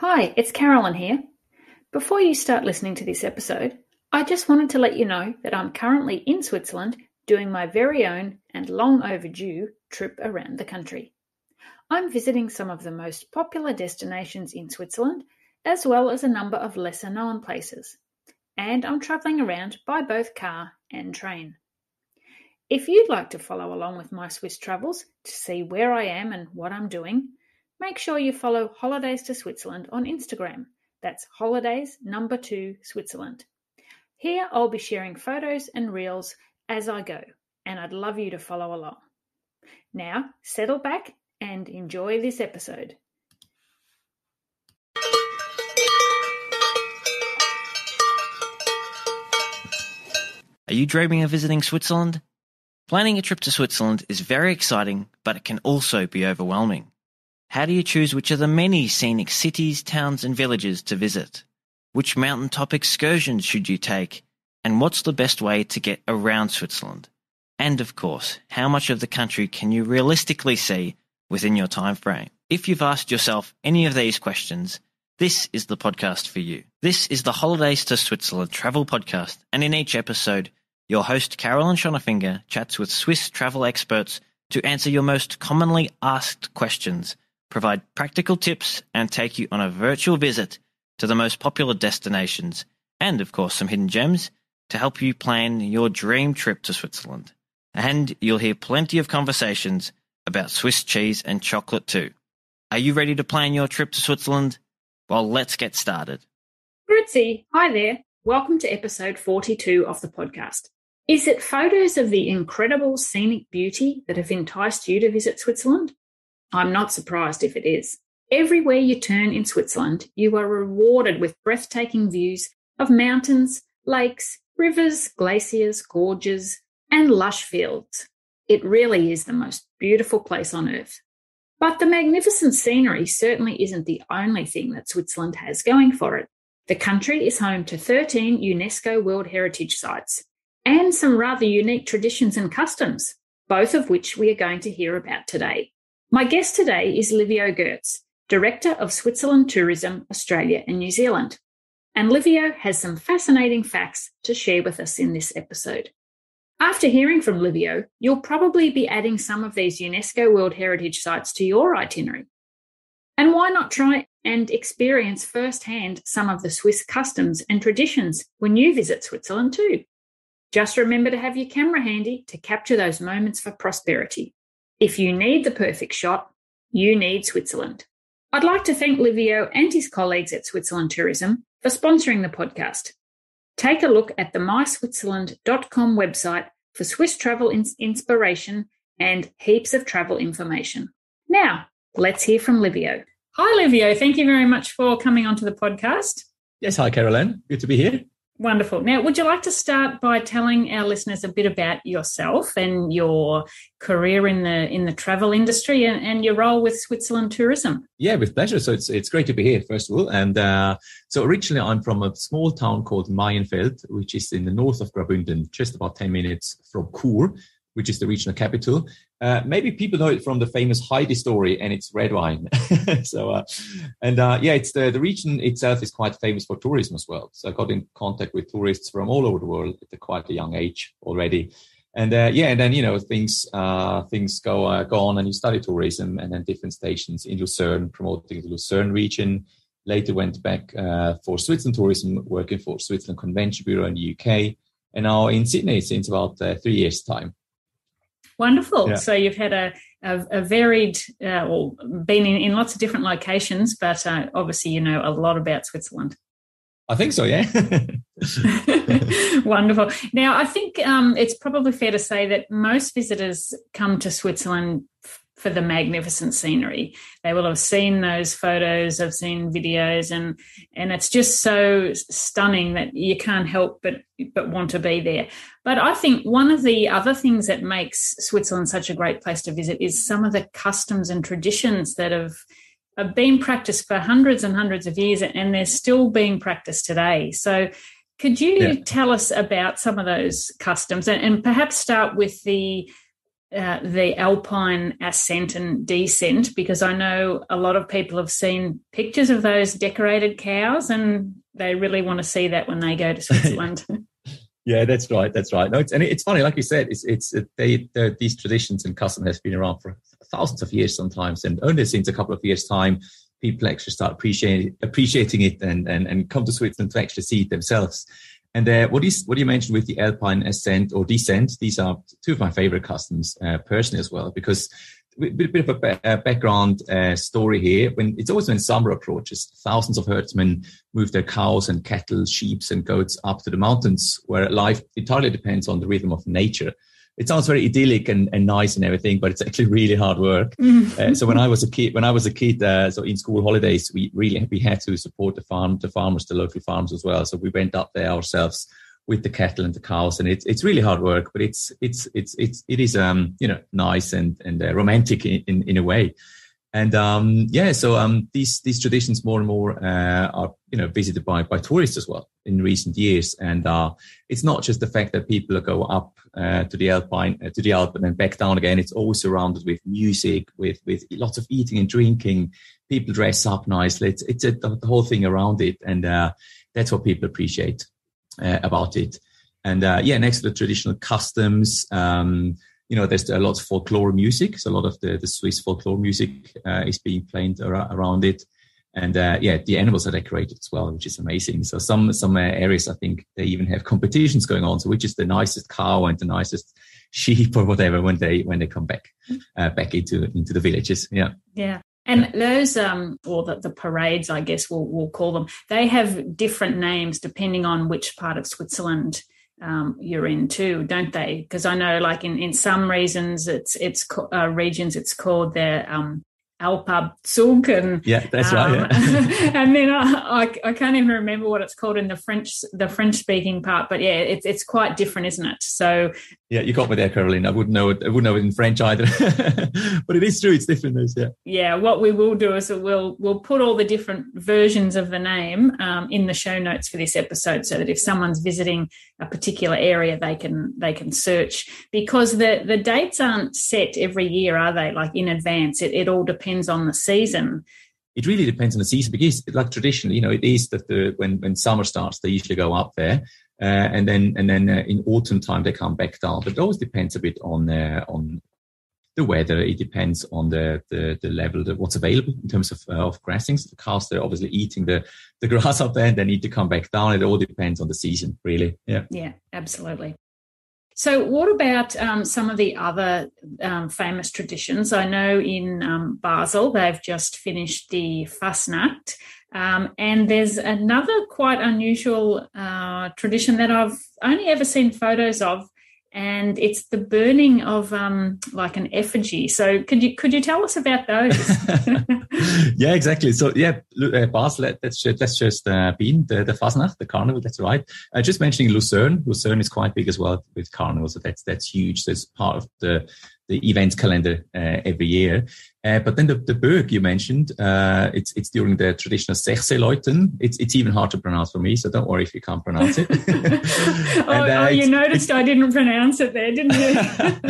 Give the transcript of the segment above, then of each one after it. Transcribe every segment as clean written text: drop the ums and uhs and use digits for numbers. Hi, it's Carolyn here. Before you start listening to this episode, I just wanted to let you know that I'm currently in Switzerland doing my very own and long overdue trip around the country. I'm visiting some of the most popular destinations in Switzerland, as well as a number of lesser known places, and I'm travelling around by both car and train. If you'd like to follow along with my Swiss travels to see where I am and what I'm doing, make sure you follow Holidays to Switzerland on Instagram. That's holidays2Switzerland. Here I'll be sharing photos and reels as I go, and I'd love you to follow along. Now, settle back and enjoy this episode. Are you dreaming of visiting Switzerland? Planning a trip to Switzerland is very exciting, but it can also be overwhelming. How do you choose which of the many scenic cities, towns and villages to visit? Which mountaintop excursions should you take? And what's the best way to get around Switzerland? And of course, how much of the country can you realistically see within your time frame? If you've asked yourself any of these questions, this is the podcast for you. This is the Holidays to Switzerland travel podcast, and in each episode, your host Carolyn Schonafinger chats with Swiss travel experts to answer your most commonly asked questions, provide practical tips and take you on a virtual visit to the most popular destinations and, of course, some hidden gems to help you plan your dream trip to Switzerland. And you'll hear plenty of conversations about Swiss cheese and chocolate too. Are you ready to plan your trip to Switzerland? Well, let's get started. Grüezi, hi there. Welcome to episode 42 of the podcast. Is it photos of the incredible scenic beauty that have enticed you to visit Switzerland? I'm not surprised if it is. Everywhere you turn in Switzerland, you are rewarded with breathtaking views of mountains, lakes, rivers, glaciers, gorges, and lush fields. It really is the most beautiful place on earth. But the magnificent scenery certainly isn't the only thing that Switzerland has going for it. The country is home to 13 UNESCO World Heritage Sites and some rather unique traditions and customs, both of which we are going to hear about today. My guest today is Livio Goetz, Director of Switzerland Tourism, Australia and New Zealand. And Livio has some fascinating facts to share with us in this episode. After hearing from Livio, you'll probably be adding some of these UNESCO World Heritage Sites to your itinerary. And why not try and experience firsthand some of the Swiss customs and traditions when you visit Switzerland too? Just remember to have your camera handy to capture those moments for prosperity. If you need the perfect shot, you need Switzerland. I'd like to thank Livio and his colleagues at Switzerland Tourism for sponsoring the podcast. Take a look at the myswitzerland.com website for Swiss travel inspiration and heaps of travel information. Now, let's hear from Livio. Hi, Livio. Thank you very much for coming onto the podcast. Yes, hi, Caroline. Good to be here. Wonderful. Now, would you like to start by telling our listeners a bit about yourself and your career in the travel industry and your role with Switzerland Tourism? Yeah, with pleasure. So it's great to be here, first of all. And so originally I'm from a small town called Maienfeld, which is in the north of Graubünden, just about 10 minutes from Chur, which is the regional capital. Maybe people know it from the famous Heidi story, and it's red wine. So it's the region itself is quite famous for tourism as well. So I got in contact with tourists from all over the world at quite a young age already. And things go on, and you study tourism, and then different stations in Lucerne, promoting the Lucerne region. Later went back for Switzerland tourism, working for Switzerland Convention Bureau in the UK, and now in Sydney since about 3 years' time. Wonderful. Yeah. So you've had a varied, been in lots of different locations, but obviously you know a lot about Switzerland. I think so, yeah. Wonderful. Now, I think it's probably fair to say that most visitors come to Switzerland for the magnificent scenery. They will have seen those photos, have seen videos, and it's just so stunning that you can't help but want to be there. But I think one of the other things that makes Switzerland such a great place to visit is some of the customs and traditions that have been practiced for hundreds and hundreds of years, and they're still being practiced today. So could you tell us about some of those customs and perhaps start with the the alpine ascent and descent, because I know a lot of people have seen pictures of those decorated cows and they really want to see that when they go to Switzerland. Yeah, that's right. That's right. No, it's funny, like you said, these traditions and custom has been around for thousands of years sometimes, and only since a couple of years' time, people actually start appreciating it and come to Switzerland to actually see it themselves. And what you mentioned with the alpine ascent or descent, these are two of my favorite customs personally as well, because a bit of a background story here. When summer approaches, thousands of herdsmen move their cows and cattle, sheep and goats up to the mountains, where life entirely depends on the rhythm of nature. It sounds very idyllic and nice and everything, but it's actually really hard work. So when I was a kid, so in school holidays, we had to support the local farms as well. So we went up there ourselves with the cattle and the cows, and it's really hard work, but it is nice and romantic in a way. And these traditions more and more are visited by tourists as well in recent years, and it's not just the fact that people go up to the Alp and then back down again. It's always surrounded with music, with lots of eating and drinking. People dress up nicely. It's the whole thing around it, and that's what people appreciate about it. And next to the traditional customs. There's a lot of folklore music. So a lot of the Swiss folklore music is being played around it. And the animals are decorated as well, which is amazing. So some areas, I think, they even have competitions going on. So which is the nicest cow and the nicest sheep or whatever when they come back into the villages. Yeah. Yeah. And those, or the parades, I guess we'll call them, they have different names depending on which part of Switzerland you're in too, don't they? Because I know, like in some regions, it's called their Alpabzug, and yeah, that's right. Yeah. And then I can't even remember what it's called in the French speaking part, but yeah, it's quite different, isn't it? So yeah, you got me there, Caroline. I wouldn't know it in French either, but it is true. It's different, yeah. Yeah, what we will do is we'll put all the different versions of the name in the show notes for this episode, so that if someone's visiting a particular area, they can search, because the dates aren't set every year, are they? Like in advance, it all depends on the season. It really depends on the season, because, like traditionally, it is that when summer starts, they usually go up there, and then in autumn time they come back down. But it always depends a bit on the weather. It depends on the level of what's available in terms of grassings. The cows, they're obviously eating the grass up there and they need to come back down. It all depends on the season, really. Yeah, absolutely. So what about some of the other famous traditions? I know in Basel they've just finished the Fasnacht, and there's another quite unusual tradition that I've only ever seen photos of, and it's the burning of like an effigy. So could you tell us about those? Yeah, exactly. So yeah, Basel, that's just been the Fasnacht, the carnival. That's right. Just mentioning Lucerne. Lucerne is quite big as well with carnival, so that's huge. That's part of the events calendar every year. But then the Böögg you mentioned, it's during the traditional Sechseläuten. It's even hard to pronounce for me, so don't worry if you can't pronounce it. You noticed I didn't pronounce it there, didn't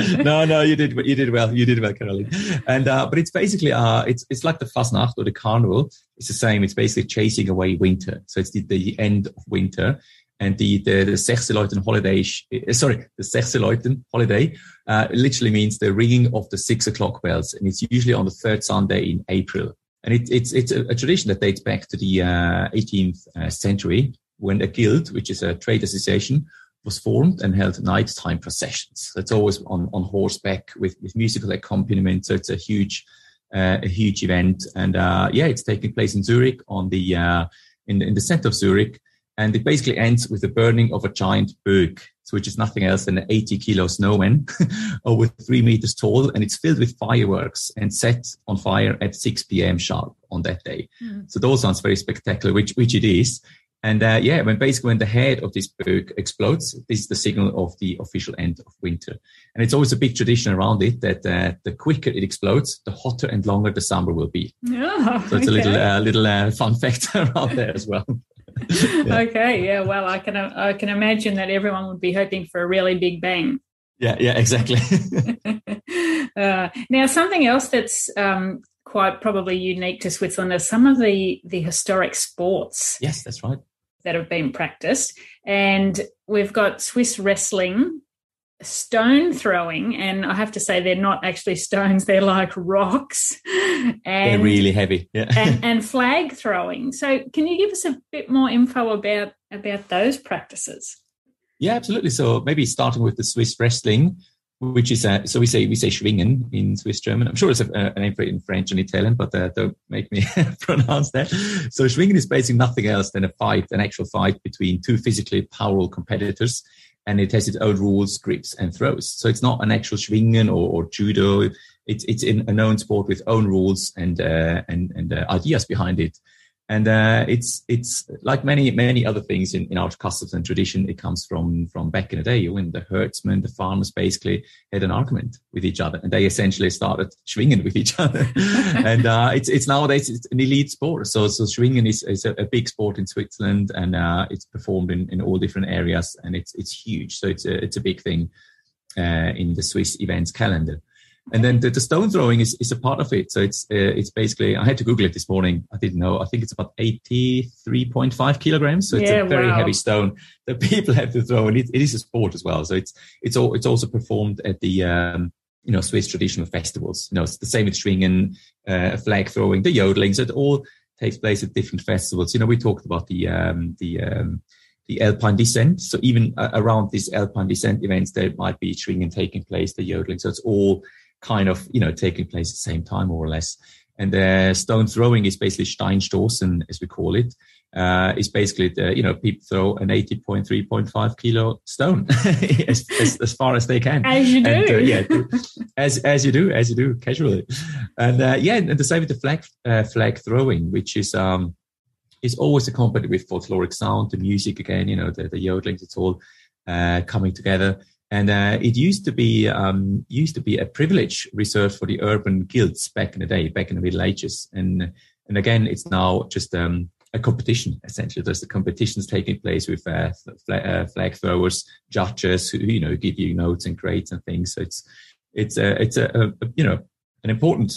you? No, you did well. You did well, Caroline. And but it's basically it's like the Fasnacht or the carnival. It's the same. It's basically chasing away winter. So it's the end of winter. And the Sechseläuten holiday, literally means the ringing of the 6 o'clock bells, and it's usually on the third Sunday in April. And it's a tradition that dates back to the 18th century, when a guild, which is a trade association, was formed and held nighttime processions. That's always on horseback with musical accompaniment. So it's a huge event, and it's taking place in Zurich in the center of Zurich. And it basically ends with the burning of a giant Böögg, which is nothing else than an 80-kilo snowman over 3 meters tall. And it's filled with fireworks and set on fire at 6 p.m. sharp on that day. Mm. So that all sounds very spectacular, which it is. And when the head of this Böögg explodes, this is the signal of the official end of winter. And it's always a big tradition around it that the quicker it explodes, the hotter and longer the summer will be. Oh, so it's okay. a little fun fact around there as well. Yeah. Okay, yeah, well, I can imagine that everyone would be hoping for a really big bang. Yeah, exactly. Now, something else that's quite probably unique to Switzerland are some of the historic sports. Yes, that's right. That have been practiced. And we've got Swiss wrestling, stone throwing, and I have to say they're not actually stones, they're like rocks. And they're really heavy. Yeah. and flag throwing. So can you give us a bit more info about those practices? Yeah, absolutely. So maybe starting with the Swiss wrestling, which is, so we say Schwingen in Swiss German. I'm sure it's a name for it in French and Italian, but don't make me pronounce that. So Schwingen is basically nothing else than a fight, an actual fight between two physically powerful competitors, and it has its own rules, grips, and throws. So it's not an actual Schwingen or judo. It's in a known sport with own rules and ideas behind it. And it's like many other things in our customs and tradition. It comes from back in the day when the herdsmen, the farmers, basically had an argument with each other, and they essentially started Schwingen with each other. And it's nowadays it's an elite sport. So Schwingen is a big sport in Switzerland, and it's performed in all different areas, and it's huge. So it's a big thing in the Swiss events calendar. And then the stone throwing is a part of it. So it's basically, I had to Google it this morning. I didn't know. I think it's about 83.5 kilograms. So it's a very heavy stone that people have to throw. And it is a sport as well. So it's also performed at the, Swiss traditional festivals. It's the same with Schwingen, flag throwing, the yodeling. So it all takes place at different festivals. We talked about the Alpine descent. So even around these Alpine descent events, there might be Schwingen taking place, the yodeling. So it's all kind of, taking place at the same time, more or less. And the stone throwing is basically Steinstossen, as we call it. It's basically, people throw an 83.5 kilo stone as far as they can. As you do. And, as you do, casually. And and the same with the flag throwing, which is always accompanied with folkloric sound, the music again, the yodelings. It's all coming together. And it used to be a privilege reserved for the urban guilds back in the day, back in the Middle Ages. And again, it's now just a competition, essentially. There's the competitions taking place with flag throwers, judges who give you notes and grades and things. So it's an important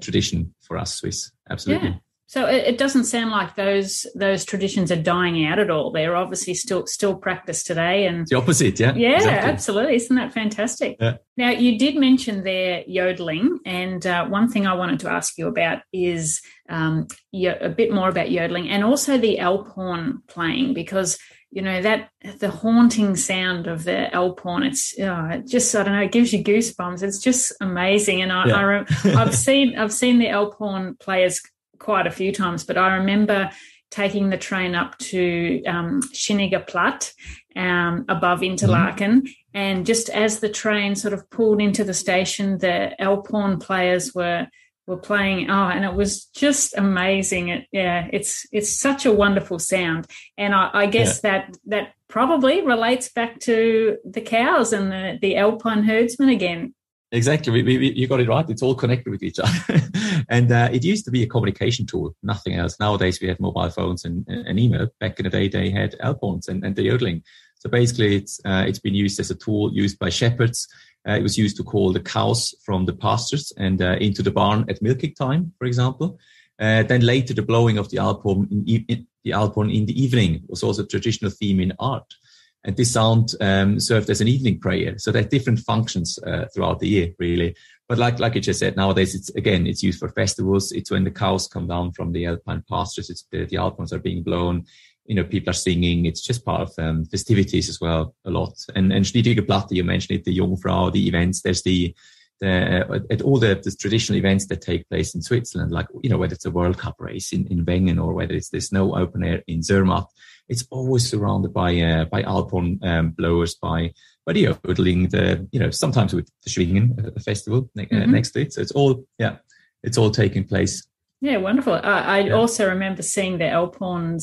tradition for us Swiss, absolutely. Yeah. So it doesn't sound like those traditions are dying out at all. They're obviously still practiced today, and it's the opposite, yeah. Yeah, exactly. Absolutely. Isn't that fantastic? Yeah. Now you did mention there yodeling, and one thing I wanted to ask you about is a bit more about yodeling, and also the Alphorn playing, because that the haunting sound of the Alphorn. It's just, I don't know, it gives you goosebumps. It's just amazing, and I've seen the Alphorn players quite a few times, but I remember taking the train up to Schynige Platte above Interlaken, and just as the train sort of pulled into the station, the Alphorn players were playing, and it was just amazing. It's such a wonderful sound, and I guess that probably relates back to the cows and the Alpine herdsmen again. Exactly. You got it right. It's all connected with each other. And it used to be a communication tool, nothing else. Nowadays, we have mobile phones and email. Back in the day, they had Alphorns and the yodeling. So basically, it's been used as a tool used by shepherds. It was used to call the cows from the pastures and into the barn at milking time, for example. Then later, the blowing of the Alphorn in the evening was also a traditional theme in art. And this sound served as an evening prayer. So there are different functions throughout the year, really. But like you just said, nowadays, it's used for festivals. It's when the cows come down from the Alpine pastures. It's the Alphorns are being blown. People are singing. It's just part of festivities as well, a lot. And Schynige Platte, you mentioned it, the Jungfrau, the events. There's at all the traditional events that take place in Switzerland, like, whether it's a World Cup race in Wengen or whether it's the snow open air in Zermatt, it's always surrounded by Alphorn blowers, by the yodeling, sometimes with the Schwingen festival next to it. So it's all taking place. Yeah, wonderful. I also remember seeing the Alphorn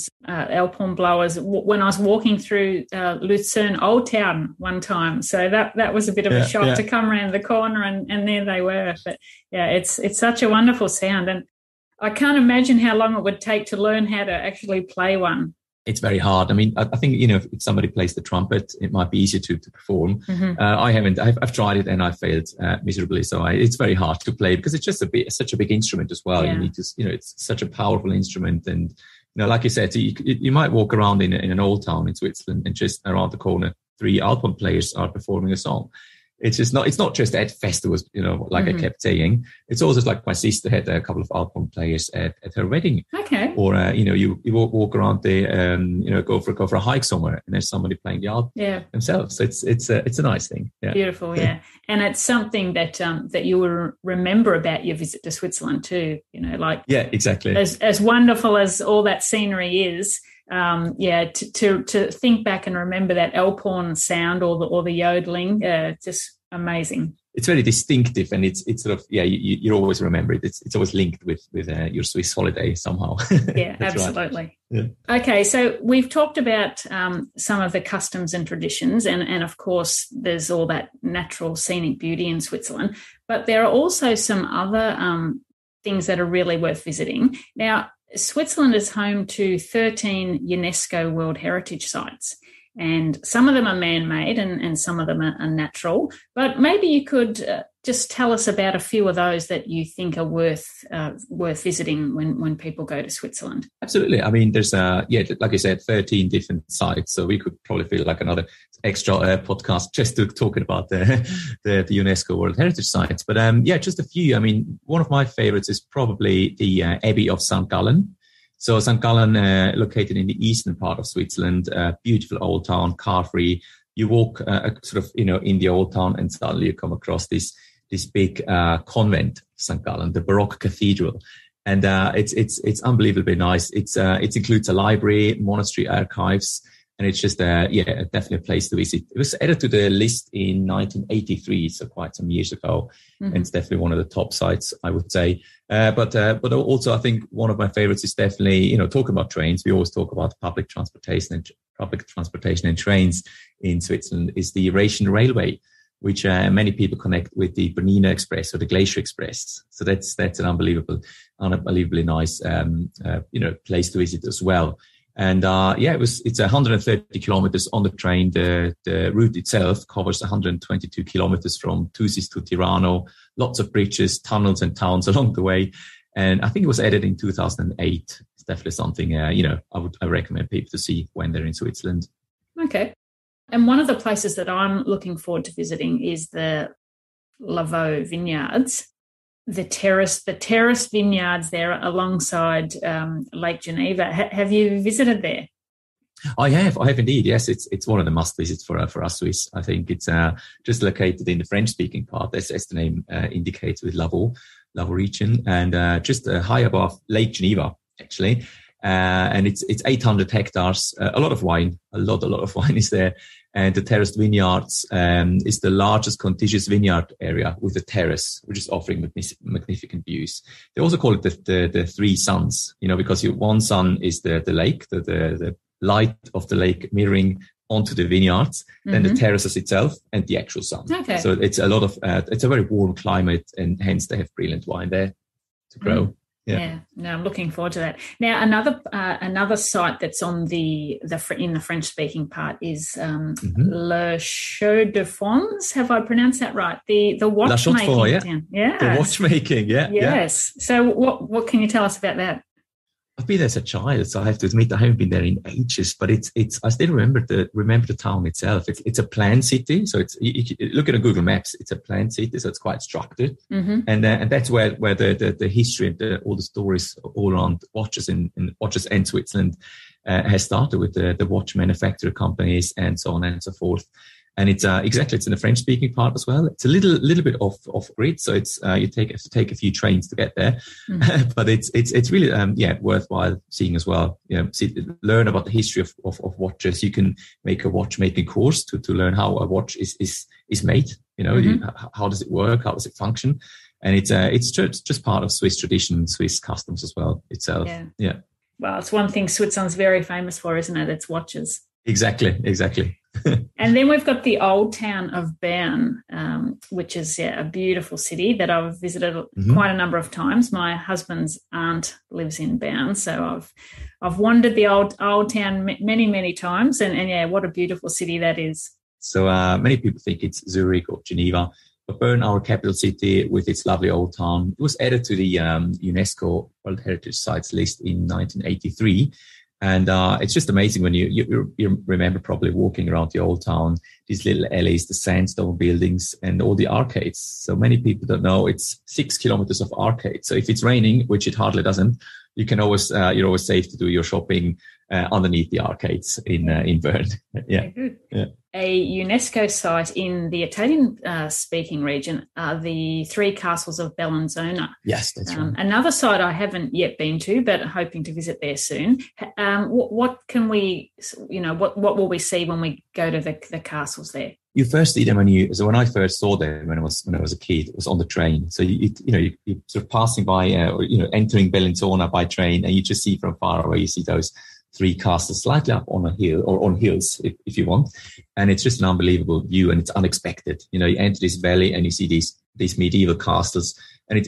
blowers when I was walking through Lucerne Old Town one time. So that was a bit of a shock to come around the corner and there they were. But yeah, it's such a wonderful sound, and I can't imagine how long it would take to learn how to actually play one. it's very hard. I mean, I think, you know, if somebody plays the trumpet, it might be easier to perform. Mm-hmm. I've tried it and I failed miserably. So it's very hard to play because it's just such a big instrument as well. Yeah. You need to, you know, it's such a powerful instrument. And, you know, like you said, you might walk around in an old town in Switzerland and just around the corner, 3 Alphorn players are performing a song. It's not just at festivals, you know, like mm-hmm. I kept saying. It's also like my sister had a couple of Alphorn players at her wedding. Okay. Or, you know, you walk around there, you know, go for a hike somewhere and there's somebody playing the Alphorn themselves. So it's a nice thing. Yeah. Beautiful, yeah. And it's something that you will remember about your visit to Switzerland too, you know, like. Yeah, exactly. As wonderful as all that scenery is, to think back and remember that Alphorn sound or the yodeling, just amazing. It's very distinctive, and it's sort of you always remember it. It's always linked with your Swiss holiday somehow. Yeah, absolutely. Right. Yeah. Okay, so we've talked about some of the customs and traditions, and of course there's all that natural scenic beauty in Switzerland, but there are also some other things that are really worth visiting now. Switzerland is home to 13 UNESCO World Heritage Sites, and some of them are man-made and some of them are natural. But maybe you could just tell us about a few of those that you think are worth visiting when people go to Switzerland. Absolutely. I mean, there's, like I said, 13 different sites. So we could probably feel like another extra podcast just to talking about the UNESCO World Heritage Sites. But, just a few. I mean, one of my favorites is probably the Abbey of St. Gallen. So St. Gallen, located in the eastern part of Switzerland, beautiful old town, car-free. You walk sort of, you know, in the old town and suddenly you come across this big convent, St. Gallen, the Baroque cathedral. And it's unbelievably nice. It includes a library, monastery archives, and it's just definitely a place to visit. It was added to the list in 1983, so quite some years ago. Mm-hmm. And it's definitely one of the top sites, I would say. But also I think one of my favorites is definitely, you know, talking about trains. We always talk about public transportation and trains in Switzerland is the Eurasian Railway, which many people connect with the Bernina Express or the Glacier Express. So that's an unbelievably nice, you know, place to visit as well. And it's 130 kilometers on the train. The route itself covers 122 kilometers from Thusis to Tirano. Lots of bridges, tunnels, and towns along the way. And I think it was added in 2008. It's definitely something you know, I recommend people to see when they're in Switzerland. Okay. And one of the places that I'm looking forward to visiting is the Lavaux vineyards, the terrace vineyards there alongside Lake Geneva. Have you visited there? I have indeed. Yes, it's one of the must visits for us Swiss. I think it's just located in the French-speaking part, as the name indicates, with Lavaux region, and just high above Lake Geneva, actually. And it's 800 hectares, a lot of wine is there. And the terraced vineyards is the largest contiguous vineyard area with a terrace, which is offering magnificent views. They also call it the three suns, you know, because one sun is the lake, the light of the lake mirroring onto the vineyards, mm-hmm. then the terraces itself, and the actual sun. Okay. So it's it's a very warm climate, and hence they have brilliant wine there to grow. Mm. Yeah, no, I'm looking forward to that. Now, another site that's on in the French-speaking part is Le Chaux de Fonds. Have I pronounced that right? The watchmaking. The watchmaking. Yeah. Yes. Yeah. So, what can you tell us about that? I've been there as a child, so I have to admit I haven't been there in ages. But I still remember the town itself. It's a planned city, so you look at a Google Maps. It's a planned city, so it's quite structured, mm-hmm. and that's where the history and all the stories all around watches and Switzerland has started with the watch manufacturer companies and so on and so forth. And it's in the French-speaking part as well. It's a little bit off grid, so it's you have to take a few trains to get there. Mm. But it's really worthwhile seeing as well. You know, learn about the history of watches. You can make a watchmaking course to learn how a watch is made. You know, mm-hmm. How does it work? How does it function? And it's just part of Swiss tradition, Swiss customs as well itself. Yeah. Well, it's one thing Switzerland's very famous for, isn't it? It's watches. Exactly. And then we've got the old town of Bern, which is a beautiful city that I've visited quite a number of times. My husband's aunt lives in Bern, so I've wandered the old town many, many times. And yeah, what a beautiful city that is. So many people think it's Zurich or Geneva, but Bern, our capital city, with its lovely old town, it was added to the UNESCO World Heritage Sites list in 1983. And it's just amazing when you remember probably walking around the old town, these little alleys, the sandstone buildings and all the arcades. So many people don't know it's 6 kilometers of arcade. So if it's raining, which it hardly doesn't, you can always, you're always safe to do your shopping underneath the arcades in Bern. Yeah. A UNESCO site in the Italian-speaking region are the three castles of Bellinzona. Yes, that's right. Another site I haven't yet been to, but hoping to visit there soon. What can we, what will we see when we go to the castles there? You first see them when I first saw them when I was a kid, it was on the train. So you're sort of passing by, entering Bellinzona by train, and you just see from far away, you see those three castles slightly up on a hill or on hills if you want. And it's just an unbelievable view, and it's unexpected. You enter this valley and you see these medieval castles, and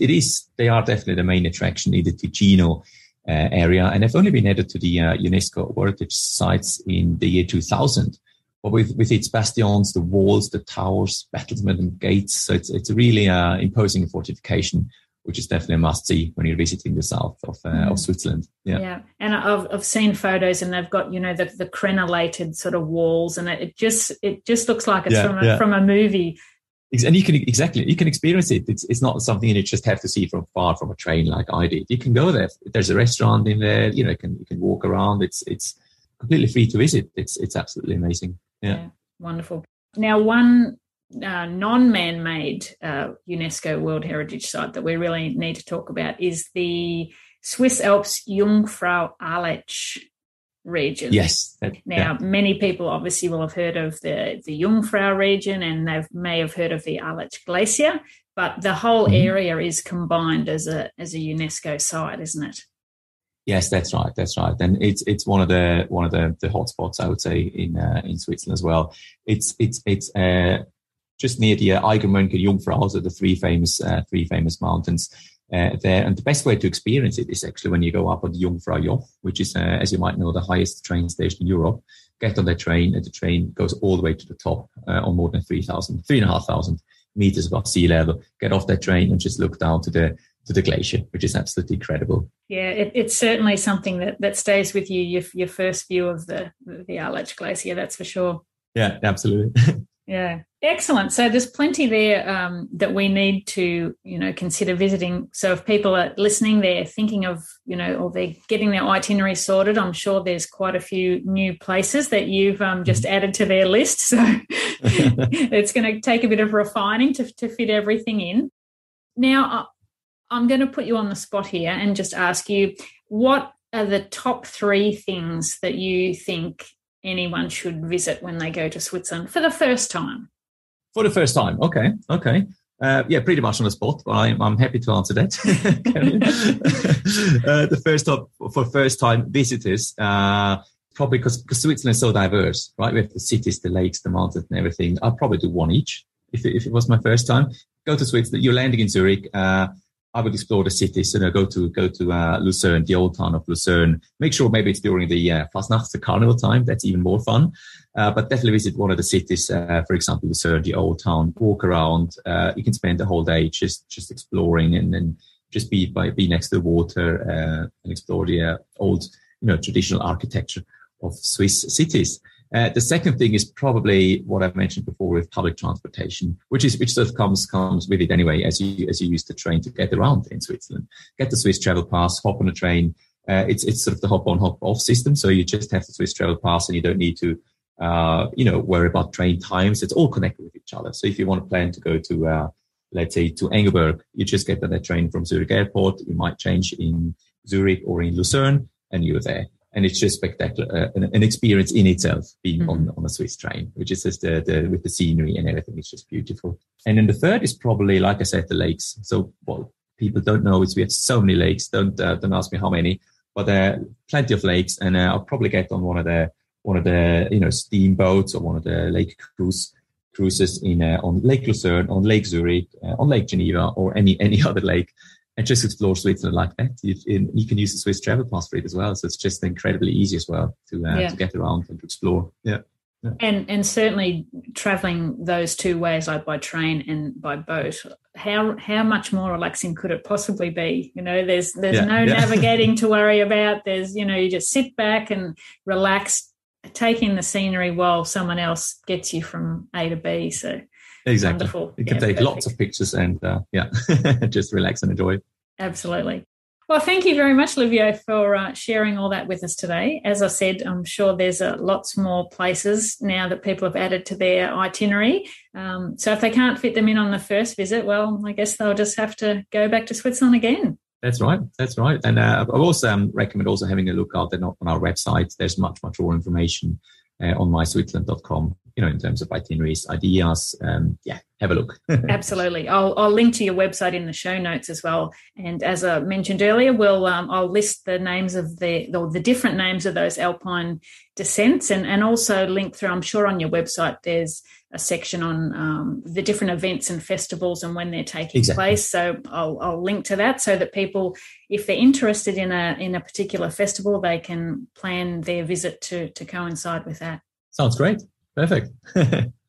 they are definitely the main attraction in the Ticino area. And they've only been added to the UNESCO World Heritage Sites in the year 2000. But with its bastions, the walls, the towers, battlements and gates. So it's a really imposing fortification, which is definitely a must-see when you're visiting the south of Switzerland. Yeah. And I've seen photos, and they've got the crenellated sort of walls, and it just looks like it's from a movie. And you can experience it. It's not something you just have to see from far from a train like I did. You can go there. There's a restaurant in there. You can walk around. It's completely free to visit. It's absolutely amazing. Yeah, wonderful. Now, one non-man-made UNESCO World Heritage Site that we really need to talk about is the Swiss Alps Jungfrau Aletsch region. Yes. Many people obviously will have heard of the Jungfrau region, and they may have heard of the Aletsch Glacier, but the whole area is combined as a UNESCO site, isn't it? Yes, that's right. And it's one of the hotspots, I would say, in Switzerland as well. It's just near the Eigermönch and Jungfrau, so the three famous mountains there. And the best way to experience it is actually when you go up on the Jungfrau Joch, which is, as you might know, the highest train station in Europe. Get on the train, and the train goes all the way to the top on more than 3,500 meters above sea level. Get off that train and just look down to the glacier, which is absolutely incredible. Yeah, it's certainly something that stays with you, your first view of the Aletsch Glacier, that's for sure. Yeah, absolutely. Yeah, excellent. So there's plenty there that we need to, consider visiting. So if people are listening, they're thinking of, or they're getting their itinerary sorted, I'm sure there's quite a few new places that you've just added to their list. So it's going to take a bit of refining to fit everything in. Now, I'm going to put you on the spot here and just ask you, what are the top three things that you think anyone should visit when they go to Switzerland for the first time? For the first time. Okay. Pretty much on the spot, but I'm happy to answer that. For first-time visitors, probably because Switzerland is so diverse, right? We have the cities, the lakes, the mountains and everything. I'll probably do one each if it was my first time. Go to Switzerland. You're landing in Zurich. I would explore the cities, go to Lucerne, the old town of Lucerne. Make sure maybe it's during the Fasnacht, the carnival time. That's even more fun. But definitely visit one of the cities, for example, Lucerne, the old town. Walk around. You can spend the whole day just exploring, and then just be next to the water and explore the old, traditional architecture of Swiss cities. The second thing is probably what I've mentioned before with public transportation, which sort of comes with it anyway, as you use the train to get around in Switzerland. Get the Swiss travel pass, hop on a train. It's sort of the hop on, hop off system. So you just have the Swiss travel pass, and you don't need to, worry about train times. It's all connected with each other. So if you want to plan to go to, let's say, to Engelberg, you just get on that train from Zurich Airport. You might change in Zurich or in Lucerne, and you're there. And it's just spectacular, an experience in itself, being on a Swiss train, which is just with the scenery and everything. It's just beautiful. And then the third is probably, like I said, the lakes. So what people don't know is we have so many lakes. Don't ask me how many, but there are plenty of lakes. And I'll probably get on one of the one of the, you know, steamboats or one of the lake cruises on Lake Lucerne, on Lake Zurich, on Lake Geneva, or any other lake, and just explore Switzerland like that. You can use the Swiss travel pass for it as well. So it's just incredibly easy as well to get around and to explore. Yeah. Yeah. And certainly traveling those two ways, like by train and by boat, how much more relaxing could it possibly be? You know, there's no navigating to worry about. There's, you know, you just sit back and relax, taking the scenery while someone else gets you from A to B. So exactly, wonderful. You can take lots of pictures and just relax and enjoy. Absolutely. Well, thank you very much, Livio, for sharing all that with us today. As I said, I'm sure there's lots more places now that people have added to their itinerary. So if they can't fit them in on the first visit, well, I guess they'll just have to go back to Switzerland again. That's right. And I also recommend also having a look out on our website. There's much more information on myswitzerland.com, you know, in terms of itineraries, ideas. Have a look. Absolutely. I'll link to your website in the show notes as well. And as I mentioned earlier, I'll list the names of the different names of those alpine descents and also link through, I'm sure on your website, there's a section on the different events and festivals and when they're taking place. So I'll link to that so that people, if they're interested in a particular festival, they can plan their visit to coincide with that. Sounds great. Perfect.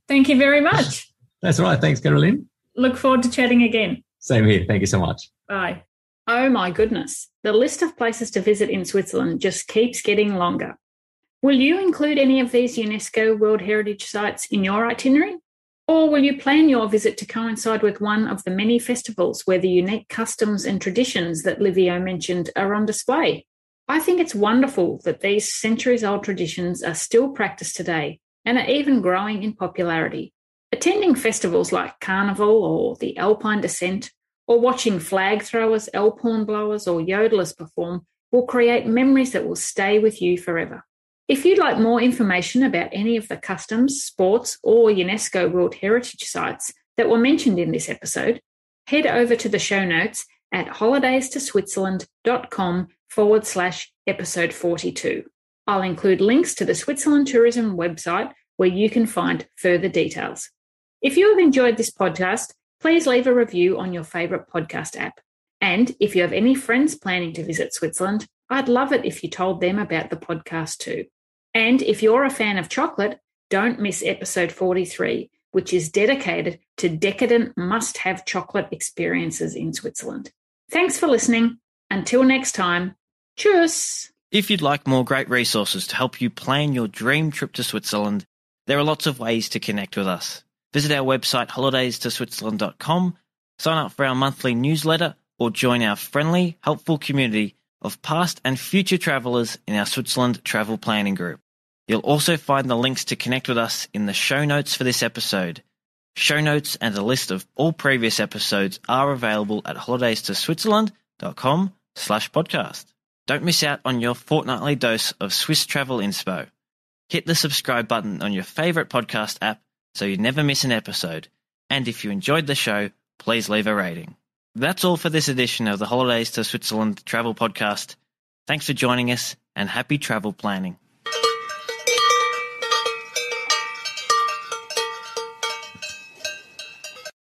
Thank you very much. That's right. Thanks, Carolyn. Look forward to chatting again. Same here. Thank you so much. Bye. Oh, my goodness. The list of places to visit in Switzerland just keeps getting longer. Will you include any of these UNESCO World Heritage Sites in your itinerary? Or will you plan your visit to coincide with one of the many festivals where the unique customs and traditions that Livio mentioned are on display? I think it's wonderful that these centuries-old traditions are still practiced today and are even growing in popularity. Attending festivals like Carnival or the Alpine Descent, or watching flag throwers, alphorn blowers or yodelers perform will create memories that will stay with you forever. If you'd like more information about any of the customs, sports or UNESCO World Heritage Sites that were mentioned in this episode, head over to the show notes at holidaysto switzerland.com/episode 42. I'll include links to the Switzerland Tourism website where you can find further details. If you have enjoyed this podcast, please leave a review on your favourite podcast app. And if you have any friends planning to visit Switzerland, I'd love it if you told them about the podcast too. And if you're a fan of chocolate, don't miss episode 43, which is dedicated to decadent must-have chocolate experiences in Switzerland. Thanks for listening. Until next time, tschüss! If you'd like more great resources to help you plan your dream trip to Switzerland, there are lots of ways to connect with us. Visit our website holidaysto switzerland.com, sign up for our monthly newsletter, or join our friendly, helpful community of past and future travellers in our Switzerland travel planning group. You'll also find the links to connect with us in the show notes for this episode. Show notes and a list of all previous episodes are available at holidaysto switzerland.com/podcast. Don't miss out on your fortnightly dose of Swiss travel inspo. Hit the subscribe button on your favourite podcast app so you never miss an episode. And if you enjoyed the show, please leave a rating. That's all for this edition of the Holidays to Switzerland Travel Podcast. Thanks for joining us and happy travel planning.